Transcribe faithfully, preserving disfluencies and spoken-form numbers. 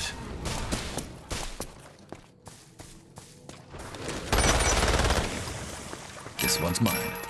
it. This one's mine.